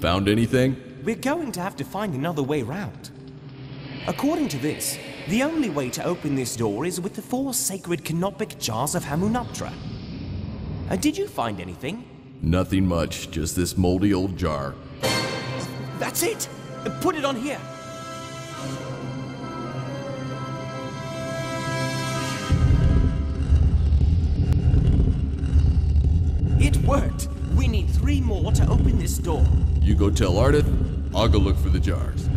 Found anything? We're going to have to find another way round. According to this, the only way to open this door is with the four sacred canopic jars of Hamunaptra. Did you find anything? Nothing much, just this moldy old jar. That's it! Put it on here! It worked! We need 3 more to open this door. You go tell Ardith, I'll go look for the jars.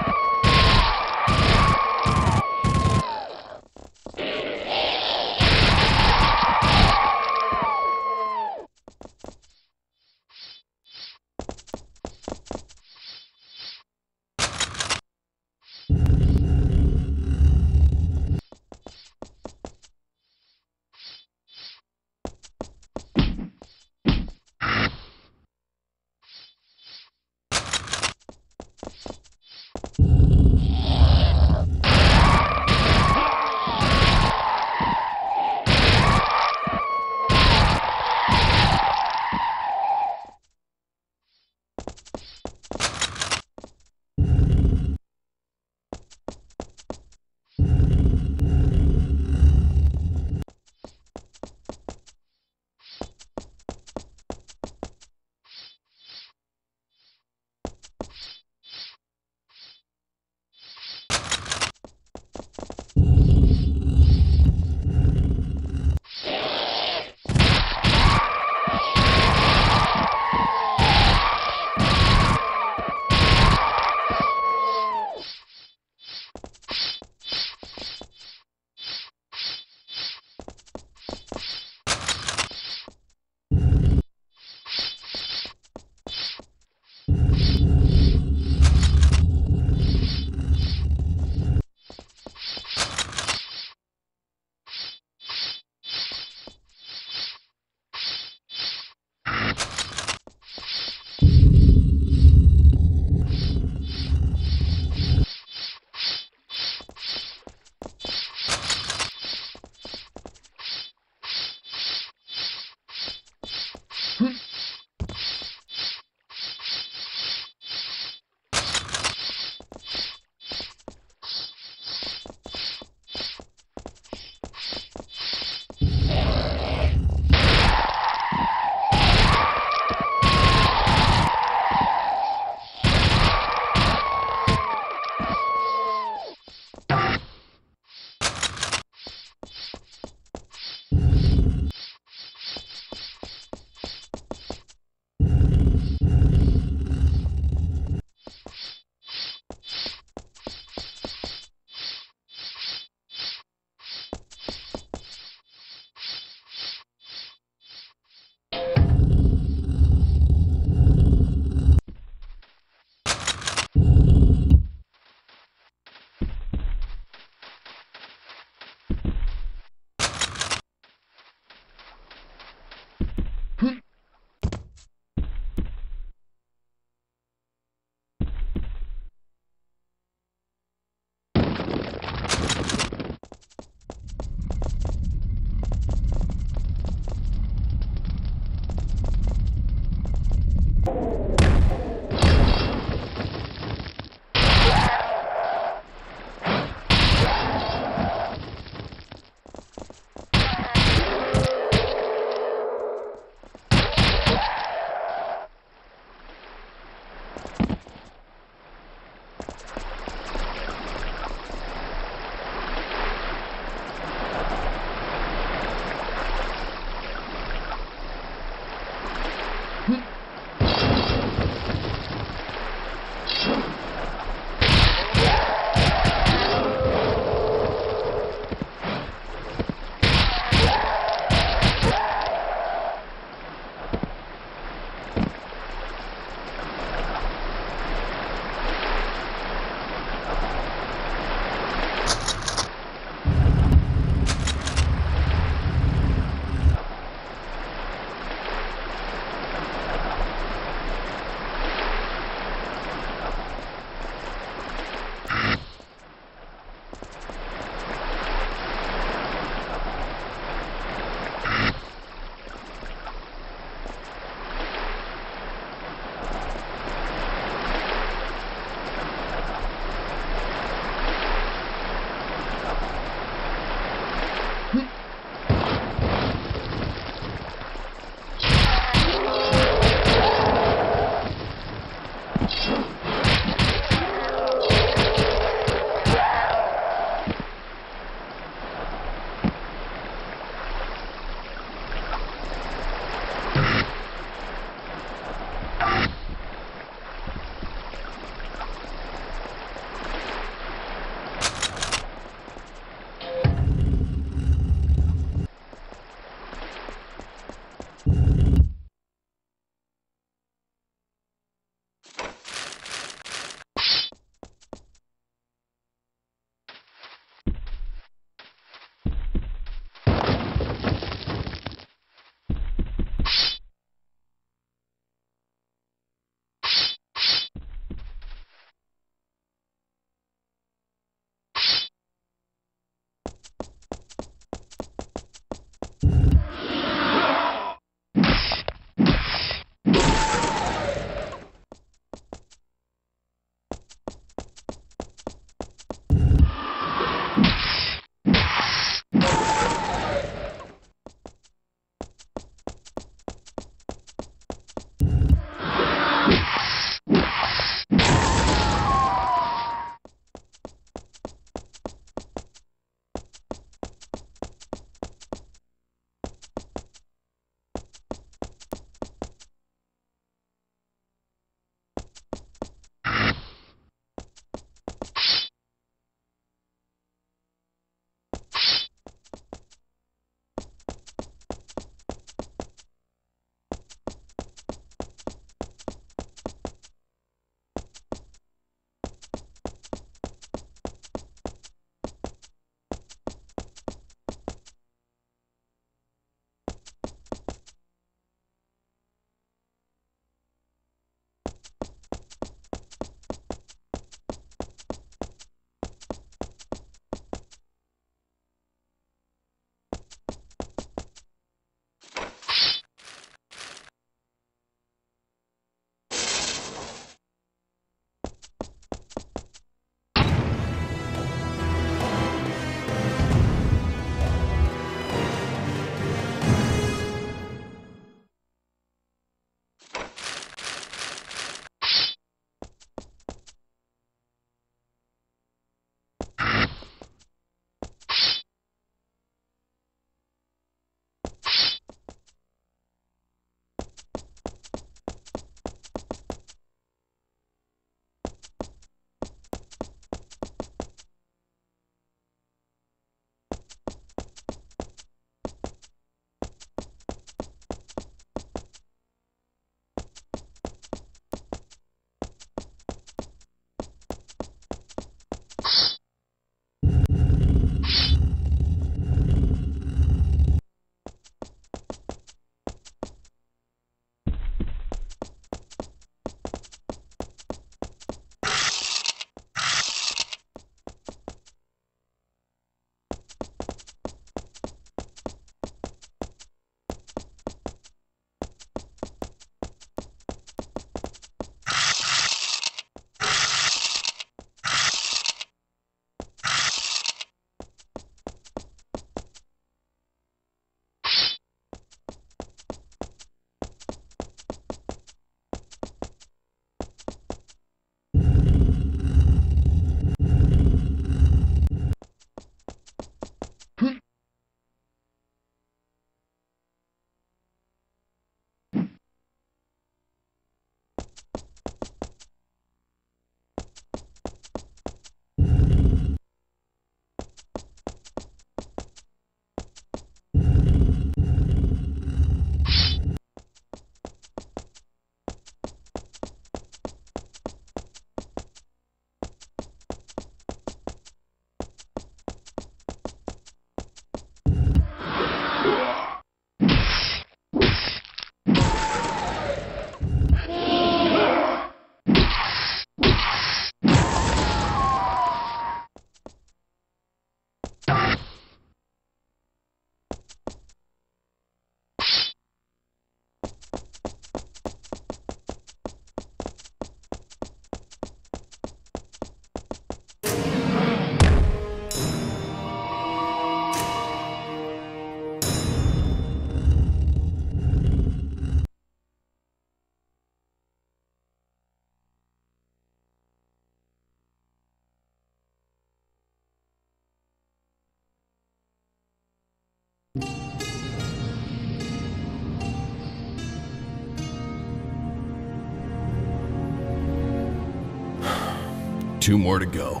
2 more to go.